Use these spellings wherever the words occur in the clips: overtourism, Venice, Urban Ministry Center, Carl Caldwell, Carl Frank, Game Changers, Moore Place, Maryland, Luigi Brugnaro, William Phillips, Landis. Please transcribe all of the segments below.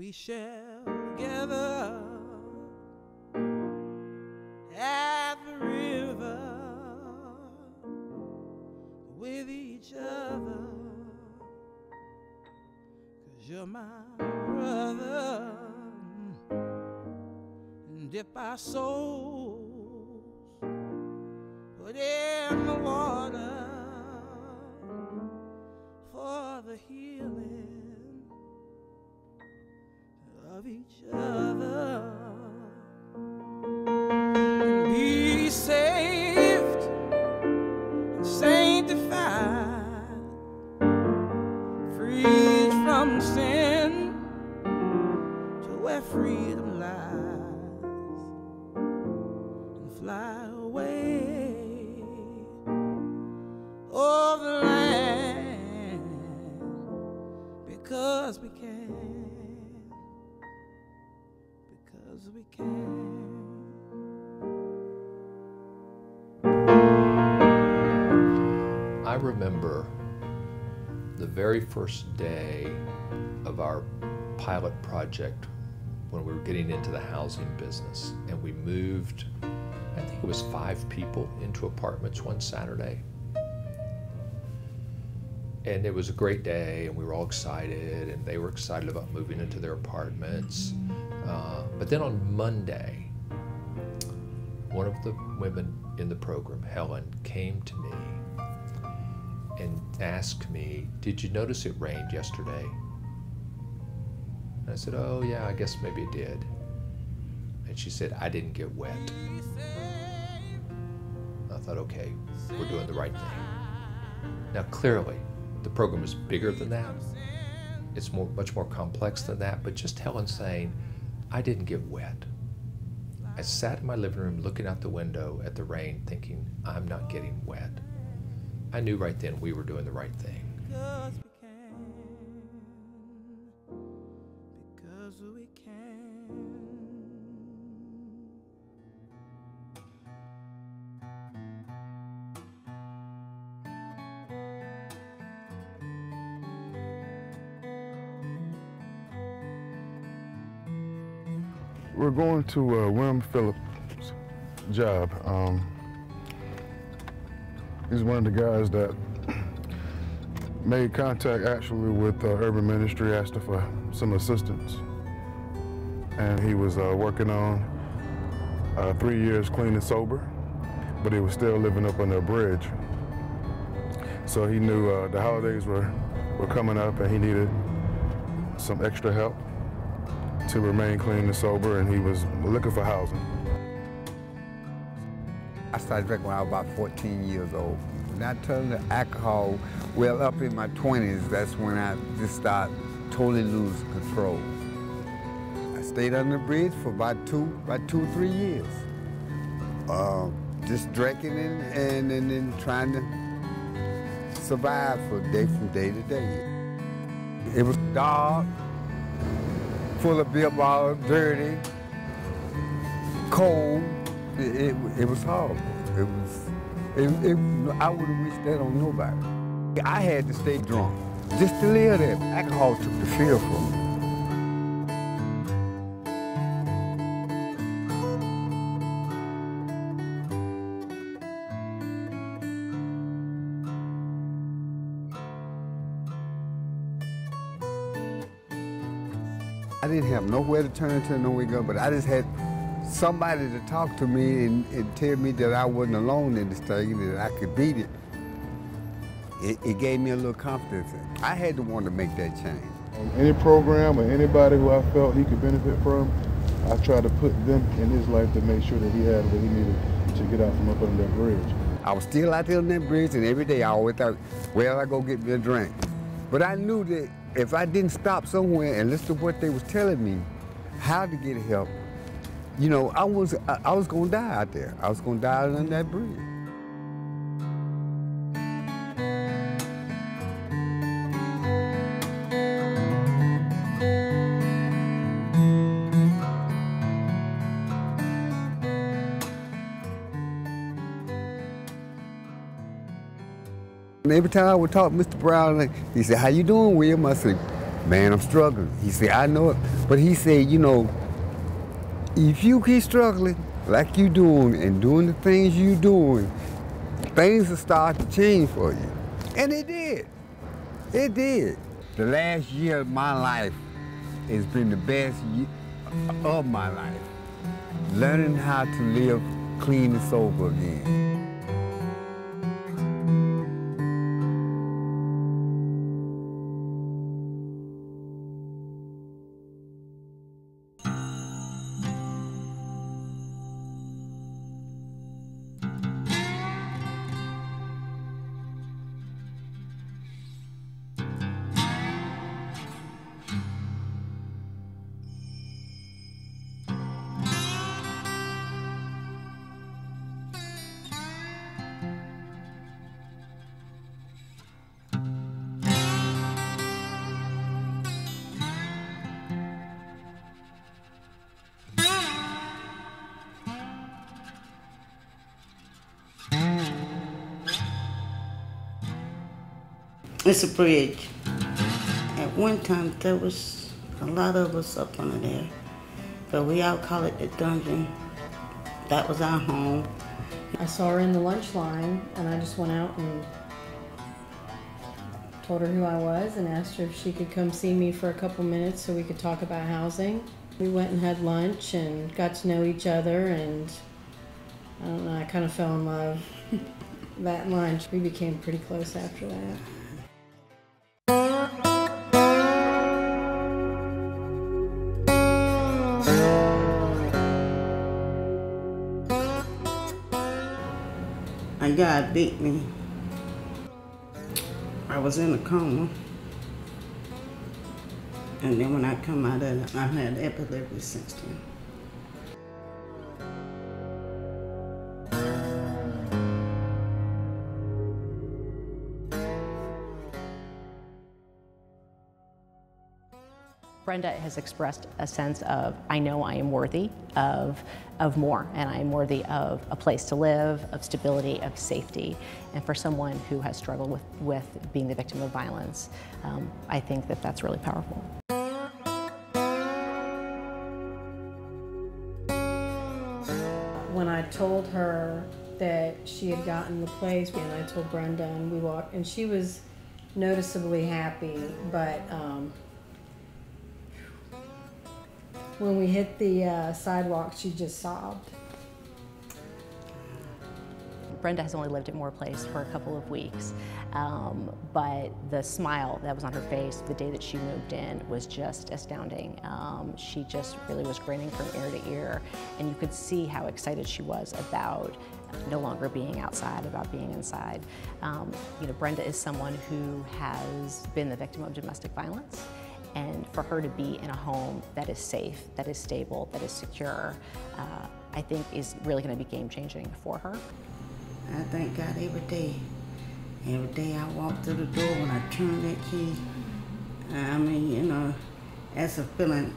we shall gather at the river with each other, 'cause you're my brother, and dip our souls, put in the water for the healing of each other. And be saved and sanctified, freed from sin to where freedom lies, and fly away over the land, 'cause we can, because we can. I remember the very first day of our pilot project when we were getting into the housing business, and we moved, I think it was 5 people into apartments one Saturday. And it was a great day, and we were all excited, and they were excited about moving into their apartments. But then on Monday, one of the women in the program, Helen, came to me and asked me, "Did you notice it rained yesterday?" And I said, "Oh yeah, I guess maybe it did." And she said, "I didn't get wet." And I thought, okay, we're doing the right thing. Now clearly, the program is bigger than that. It's much more complex than that, but just Helen saying, "I didn't get wet." I sat in my living room looking out the window at the rain thinking, I'm not getting wet. I knew right then we were doing the right thing. Because we can. Because we can. We're going to William Phillips' job. He's one of the guys that made contact actually with Urban Ministry, asked for some assistance. And he was working on 3 years clean and sober, but he was still living up under a bridge. So he knew the holidays were coming up and he needed some extra help to remain clean and sober, and he was looking for housing. I started drinking when I was about 14 years old. When I turned to alcohol, well, up in my 20s, that's when I just started totally losing control. I stayed under the bridge for about three years. Just drinking and then trying to survive from day to day. It was dark, full of beer bottles, dirty, cold. It was horrible. I wouldn't wish that on nobody. I had to stay drunk just to live there. Alcohol took the fear from me. I didn't have nowhere to turn to, nowhere to go, but I just had somebody to talk to me and tell me that I wasn't alone in this thing, that I could beat it. It gave me a little confidence. I had to want to make that change. Any program or anybody who I felt he could benefit from, I tried to put them in his life to make sure that he had what he needed to get out from up under that bridge. I was still out there on that bridge, and every day I always thought, well, I go get me a drink. But I knew that if I didn't stop somewhere and listen to what they was telling me, how to get help, you know, I was gonna die out there. I was gonna die under that bridge. Every time I would talk to Mr. Brown, he said, "How you doing, William?" I said, man, I'm struggling. He said, I know it. But he said, you know, if you keep struggling like you doing and doing the things you doing, things will start to change for you. And it did. It did. The last year of my life has been the best year of my life. Learning how to live clean and sober again. It's a bridge. At one time, there was a lot of us up under there, but we all call it the dungeon. That was our home. I saw her in the lunch line, and I just went out and told her who I was and asked her if she could come see me for a couple minutes so we could talk about housing. We went and had lunch and got to know each other, and I don't know, I kind of fell in love that lunch. We became pretty close after that. And God beat me. I was in a coma. And then when I come out of it, I've had epilepsy since then. Brenda has expressed a sense of, I know I am worthy of more, and I am worthy of a place to live, of stability, of safety. And for someone who has struggled with being the victim of violence, I think that that's really powerful. When I told her that she had gotten the place, and I told Brenda, and we walked, and she was noticeably happy, but when we hit the sidewalk, she just sobbed. Brenda has only lived at Moore Place for a couple of weeks, but the smile that was on her face the day that she moved in was just astounding. She just really was grinning from ear to ear, and you could see how excited she was about no longer being outside, about being inside. You know, Brenda is someone who has been the victim of domestic violence. And for her to be in a home that is safe, that is stable, that is secure, I think is really going to be game-changing for her. I thank God every day. Every day I walk through the door, when I turn that key, I mean, you know, that's a feeling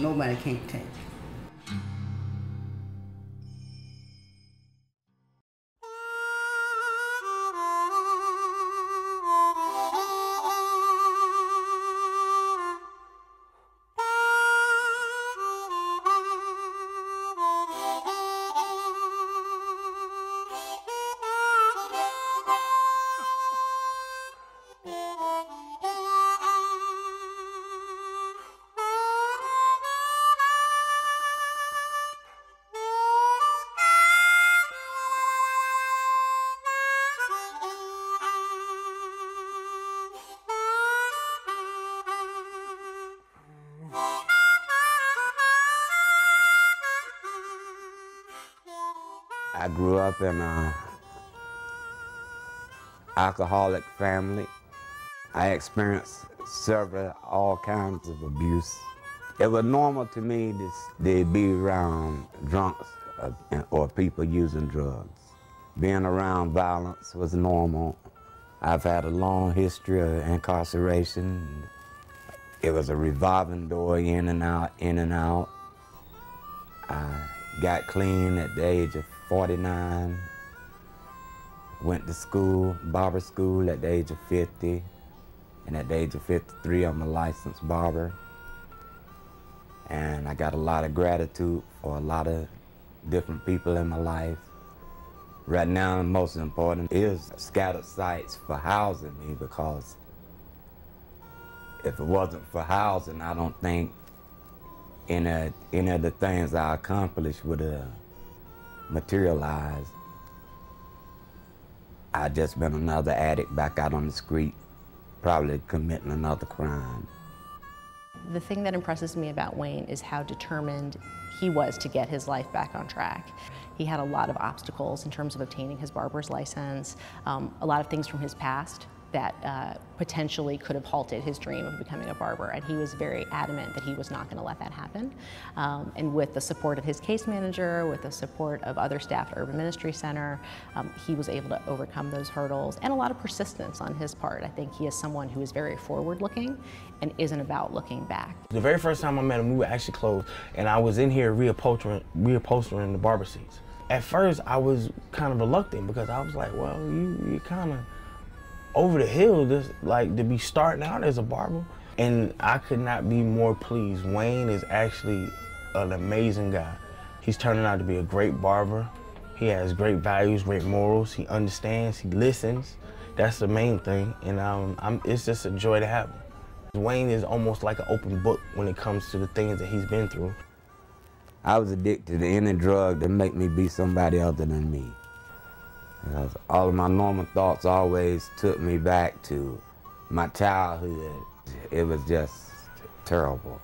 nobody can take. I grew up in an alcoholic family. I experienced several, all kinds of abuse. It was normal to me to be around drunks or people using drugs. Being around violence was normal. I've had a long history of incarceration. It was a revolving door, in and out, in and out. I got clean at the age of 49, went to school, barber school at the age of 50, And at the age of 53, I'm a licensed barber. And I got a lot of gratitude for a lot of different people in my life. Right now, the most important is scattered sites for housing me, because if it wasn't for housing, I don't think any of the things I accomplished would have materialized. I just been another addict back out on the street, probably committing another crime. The thing that impresses me about Wayne is how determined he was to get his life back on track. He had a lot of obstacles in terms of obtaining his barber's license, a lot of things from his past that potentially could have halted his dream of becoming a barber, and he was very adamant that he was not going to let that happen. And with the support of his case manager, with the support of other staff at Urban Ministry Center, he was able to overcome those hurdles, and a lot of persistence on his part. I think he is someone who is very forward-looking and isn't about looking back. The very first time I met him, we were actually closed, and I was in here reupholstering the barber seats. At first, I was kind of reluctant, because I was like, well, you kind of over the hill, just like to be starting out as a barber. And I could not be more pleased. Wayne is actually an amazing guy. He's turning out to be a great barber. He has great values, great morals. He understands, he listens. That's the main thing. And it's just a joy to have him. Wayne is almost like an open book when it comes to the things that he's been through. I was addicted to any drug that make me be somebody other than me. Because all of my normal thoughts always took me back to my childhood. It was just terrible.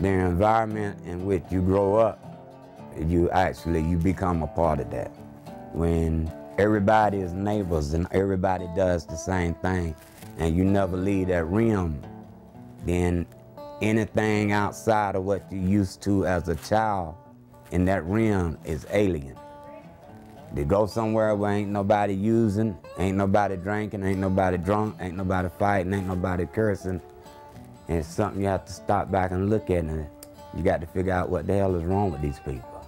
The environment in which you grow up, you become a part of that. When everybody is neighbors and everybody does the same thing, and you never leave that rim, then anything outside of what you used to as a child in that rim is alien. To go somewhere where ain't nobody using, ain't nobody drinking, ain't nobody drunk, ain't nobody fighting, ain't nobody cursing, and it's something you have to stop back and look at, and you got to figure out what the hell is wrong with these people.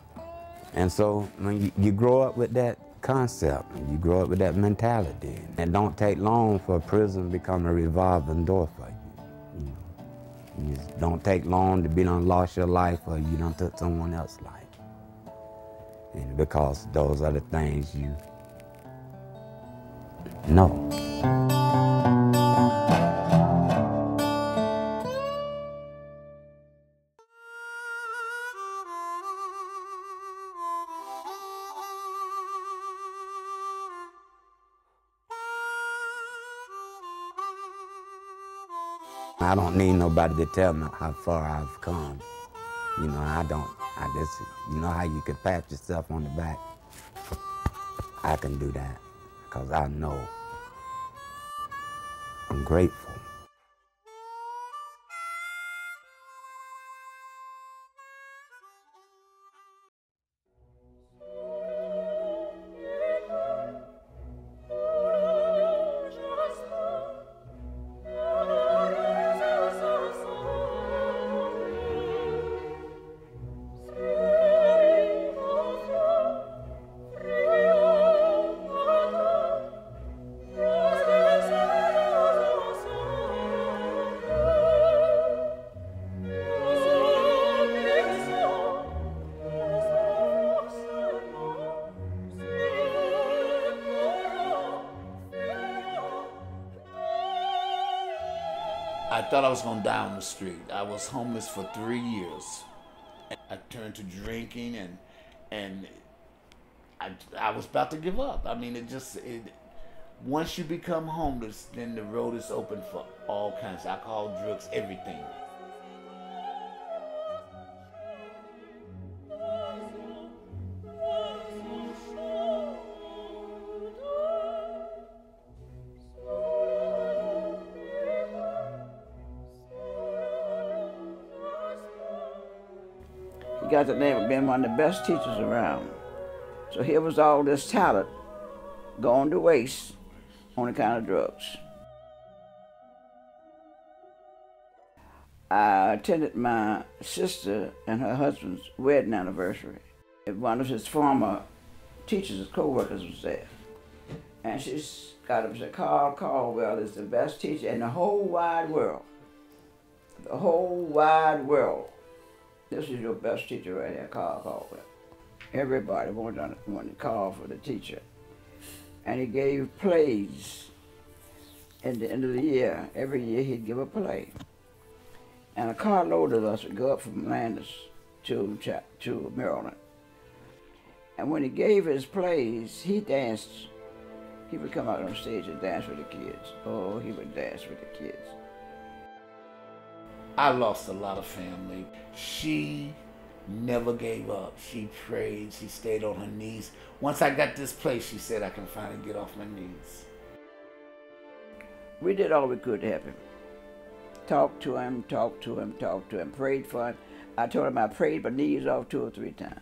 And so when you grow up with that concept, you grow up with that mentality, and it don't take long for a prison to become a revolving door for you. You just don't take long to be done lost your life, or you done took someone else's life. And because those are the things you know. I don't need nobody to tell me how far I've come. You know, you know how you can pat yourself on the back? I can do that, because I know. I'm grateful. I thought I was going to die on the street. I was homeless for 3 years. I turned to drinking, and I was about to give up. I mean, once you become homeless, then the road is open for all kinds, alcohol, drugs, everything. He got the name of being one of the best teachers around. So here was all this talent going to waste on account of drugs. I attended my sister and her husband's wedding anniversary. One of his former teachers, co-workers was there. And she got him and said, Carl Caldwell is the best teacher in the whole wide world. The whole wide world. This is your best teacher right here, Carl Caldwell. Everybody wanted to call for the teacher. And he gave plays. At the end of the year, every year he'd give a play. And a carload of us would go up from Landis to Maryland. And when he gave his plays, he danced. He would come out on stage and dance with the kids. Oh, he would dance with the kids. I lost a lot of family. She never gave up. She prayed, she stayed on her knees. Once I got this place, she said, I can finally get off my knees. We did all we could to help him. Talked to him, talked to him, talked to him, prayed for him. I told him I prayed my knees off 2 or 3 times.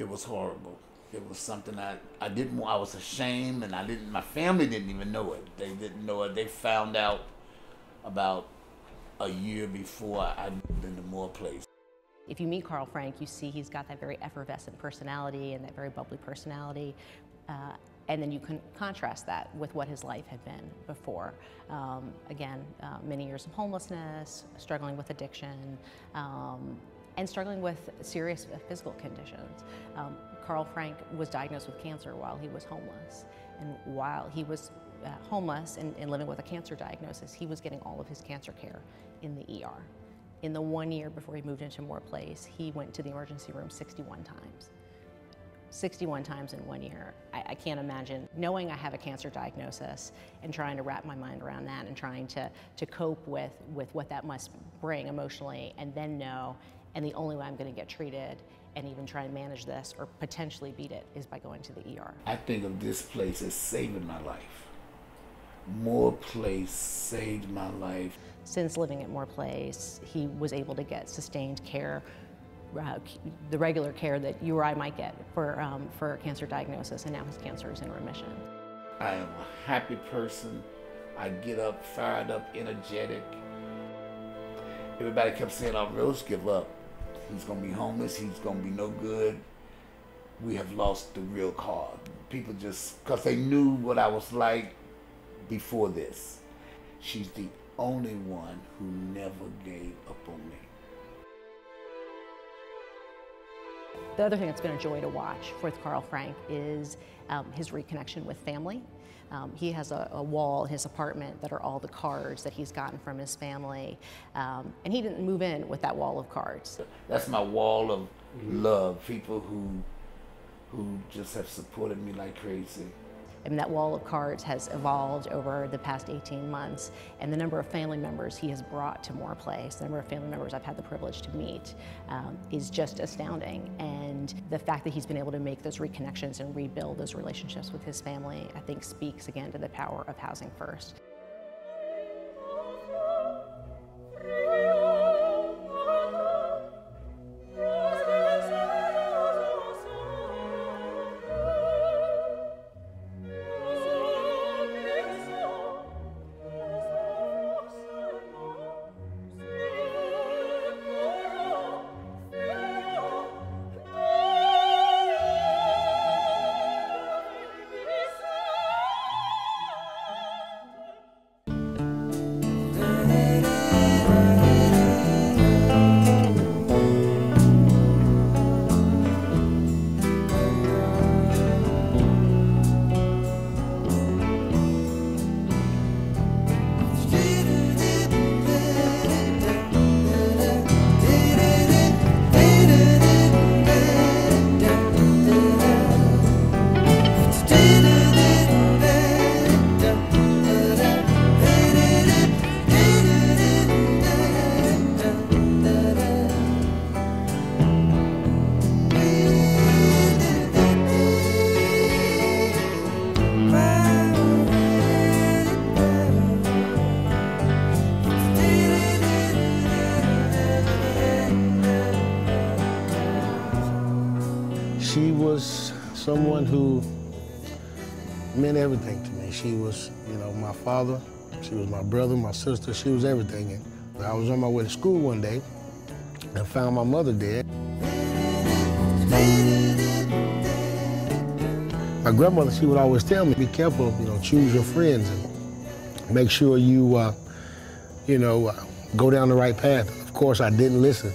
It was horrible. It was something I didn't want. I was ashamed, and my family didn't even know it. They didn't know it. They found out about a year before I moved into Moore Place. If you meet Carl Frank, you see he's got that very effervescent personality and that very bubbly personality. And then you can contrast that with what his life had been before. Again, many years of homelessness, struggling with addiction, and struggling with serious physical conditions. Carl Frank was diagnosed with cancer while he was homeless. And while he was homeless and living with a cancer diagnosis, he was getting all of his cancer care in the ER. In the 1 year before he moved into Moore Place, he went to the emergency room 61 times. 61 times in 1 year. I can't imagine knowing I have a cancer diagnosis and trying to wrap my mind around that and trying to cope with what that must bring emotionally, and then know, and the only way I'm going to get treated and even try and manage this or potentially beat it is by going to the ER. I think of this place as saving my life. Moore Place saved my life. Since living at Moore Place, he was able to get sustained care, the regular care that you or I might get for a cancer diagnosis, and now his cancer is in remission. I am a happy person. I get up, fired up, energetic. Everybody kept saying, oh, Rose, give up. He's gonna be homeless, he's gonna be no good. We have lost the real Carl. People just, cause they knew what I was like before this. She's the only one who never gave up on me. The other thing that's been a joy to watch with Carl Frank is his reconnection with family. He has a wall in his apartment that are all the cards that he's gotten from his family. And he didn't move in with that wall of cards. That's my wall of love, people who just have supported me like crazy. And that wall of cards has evolved over the past 18 months, and the number of family members he has brought to Moore Place, the number of family members I've had the privilege to meet, is just astounding. And the fact that he's been able to make those reconnections and rebuild those relationships with his family, I think speaks again to the power of Housing First. She was someone who meant everything to me. She was, you know, my father, she was my brother, my sister, she was everything. And I was on my way to school one day and found my mother dead. My grandmother, she would always tell me, be careful, you know, choose your friends and make sure you, go down the right path. Of course, I didn't listen.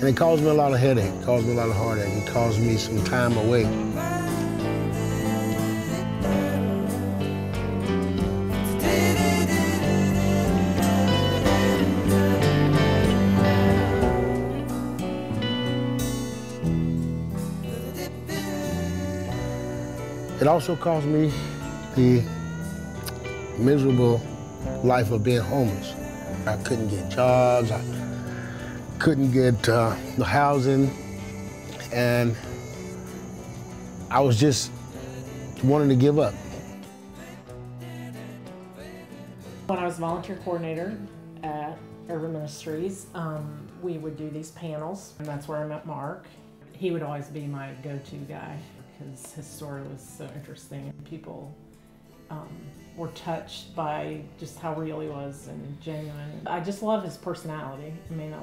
And it caused me a lot of headache, it caused me a lot of heartache, it caused me some time away. It also caused me the miserable life of being homeless. I couldn't get jobs, I couldn't get the housing, and I was just wanting to give up. When I was volunteer coordinator at Urban Ministries, we would do these panels, and that's where I met Mark. He would always be my go-to guy, because his story was so interesting. People were touched by just how real he was and genuine. I just love his personality. I mean,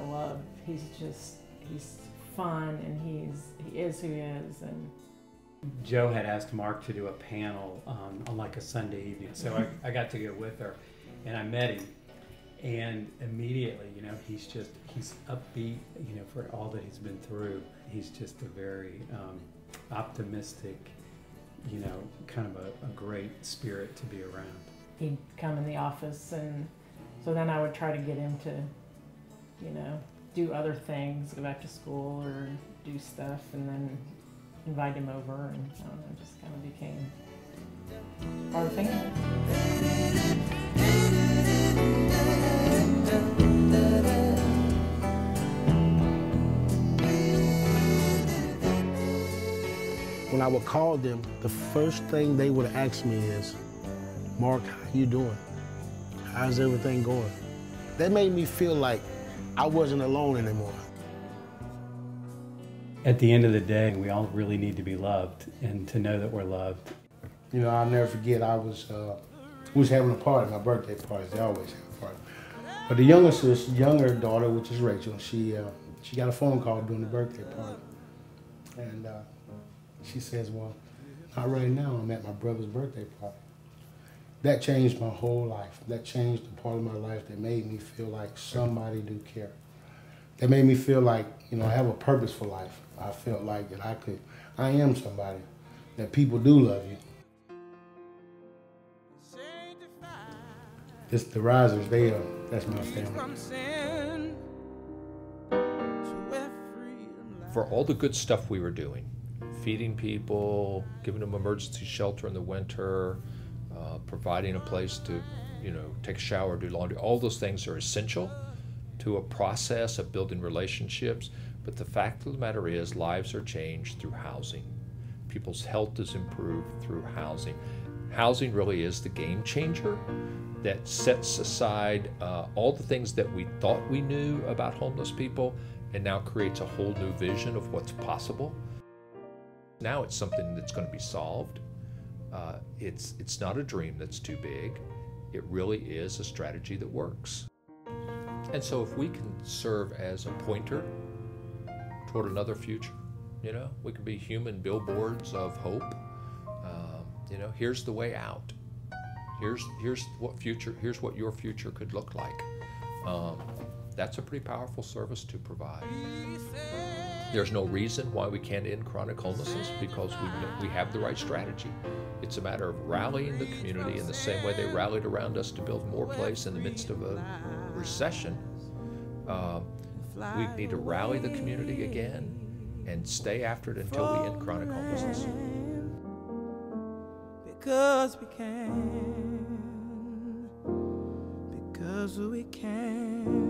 he's just, he's fun, and he is who he is. And Joe had asked Mark to do a panel on like a Sunday evening, so I got to go with her, and I met him. And immediately, you know, he's upbeat, you know, for all that he's been through. He's just a very optimistic, you know, kind of a great spirit to be around. He'd come in the office, and so then I would try to get him to, you know, do other things, go back to school or do stuff, and then invite him over, and I don't know, just kind of became part of the family. When I would call them, the first thing they would ask me is, Mark, how you doing? How's everything going? That made me feel like I wasn't alone anymore. At the end of the day, we all really need to be loved and to know that we're loved. You know, I'll never forget, we was having a party, my birthday party. They always have a party. But the younger daughter, which is Rachel, she got a phone call during the birthday party. And she says, well, not right now, I'm at my brother's birthday party. That changed my whole life. That changed the part of my life that made me feel like somebody do care. That made me feel like, you know, I have a purpose for life. I felt like that I am somebody, that people do love you. It's the Risers, that's my family. For all the good stuff we were doing, feeding people, giving them emergency shelter in the winter, providing a place to, you know, take a shower, do laundry. All those things are essential to a process of building relationships. But the fact of the matter is, lives are changed through housing. People's health is improved through housing. Housing really is the game changer that sets aside all the things that we thought we knew about homeless people, and now creates a whole new vision of what's possible. Now it's something that's going to be solved. It's not a dream that's too big. It really is a strategy that works. And so if we can serve as a pointer toward another future, you know, we could be human billboards of hope. You know, here's the way out. Here's what your future could look like. That's a pretty powerful service to provide. There's no reason why we can't end chronic homelessness, because we have the right strategy. It's a matter of rallying the community in the same way they rallied around us to build Moore Place in the midst of a recession. We need to rally the community again and stay after it until we end chronic homelessness. Because we can.